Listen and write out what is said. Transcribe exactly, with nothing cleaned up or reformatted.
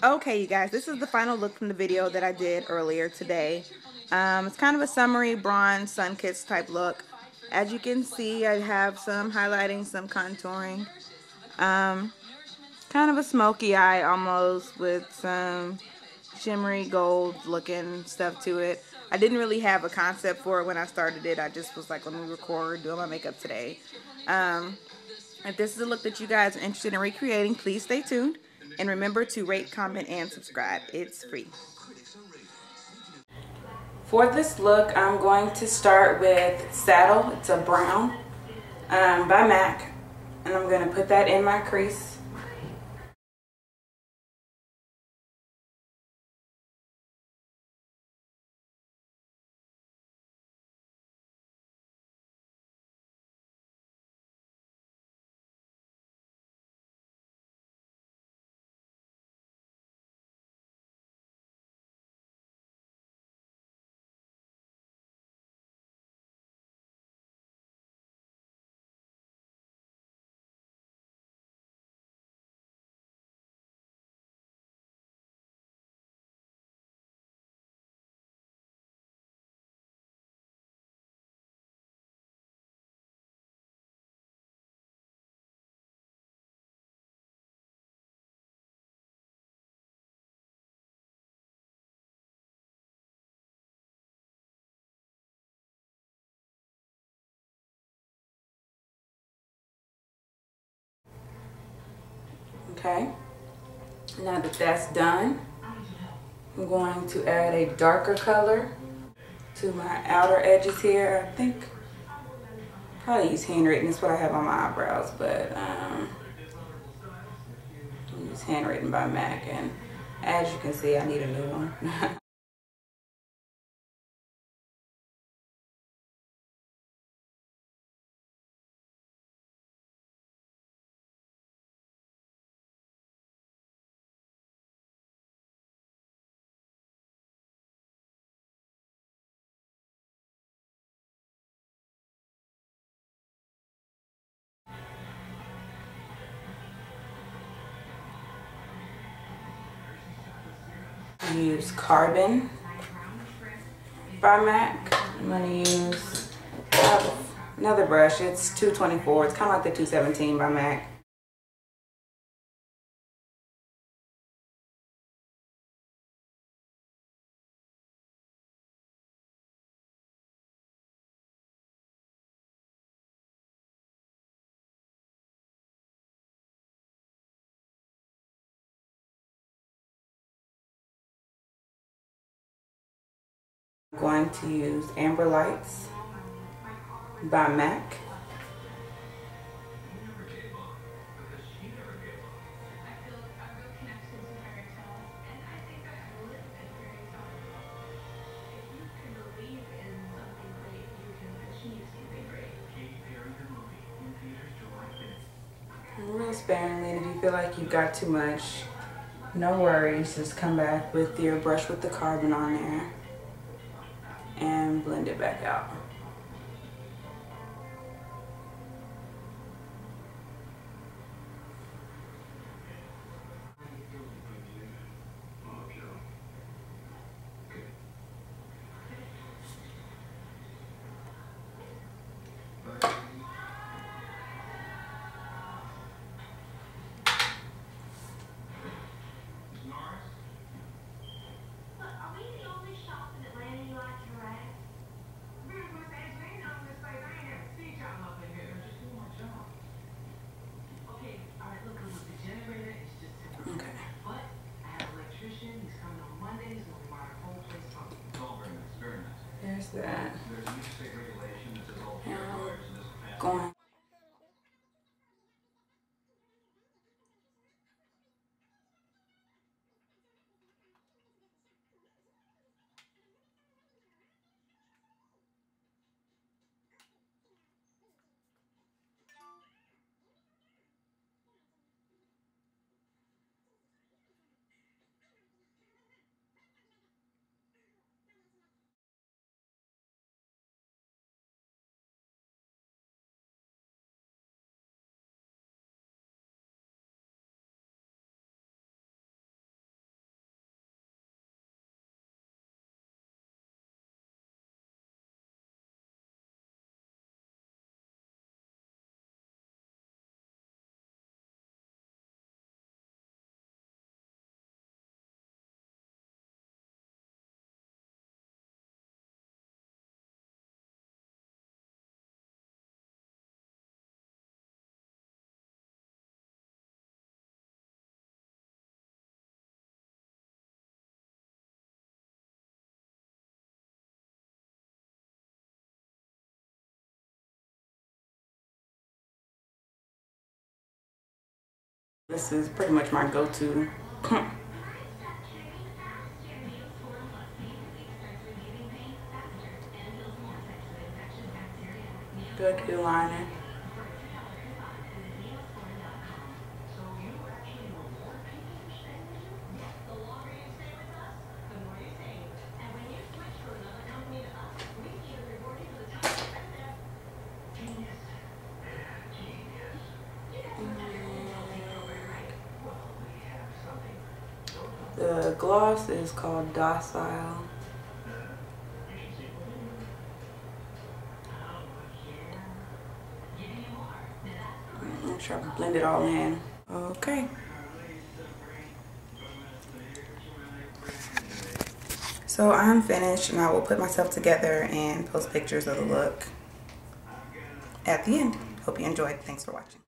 Okay, you guys, this is the final look from the video that I did earlier today. Um, it's kind of a summery bronze, sun-kissed type look. As you can see, I have some highlighting, some contouring. Um, kind of a smoky eye almost with some shimmery gold looking stuff to it. I didn't really have a concept for it when I started it. I just was like, let me record, doing my makeup today. Um, if this is a look that you guys are interested in recreating, please stay tuned. And remember to rate, comment, and subscribe. It's free. For this look, I'm going to start with Saddle. It's a brown um, by MAC. And I'm going to put that in my crease. Okay, now that that's done, I'm going to add a darker color to my outer edges here. I think probably use handwritten, is what I have on my eyebrows, but um, I'll use handwritten by MAC, and as you can see, I need a new one. Use Carbon by MAC. I'm going to use another brush. It's two twenty-four. It's kind of like the two seventeen by MAC. Going to use Amber Lights by MAC. Real sparingly, if you feel like you've got too much, no worries, just come back with your brush with the Carbon on there and blend it back out. That. Now, going. This is pretty much my go-to. Good key liner. The gloss is called Docile. Make sure I blend it all in. Okay. So I'm finished and I will put myself together and post pictures of the look at the end. Hope you enjoyed. Thanks for watching.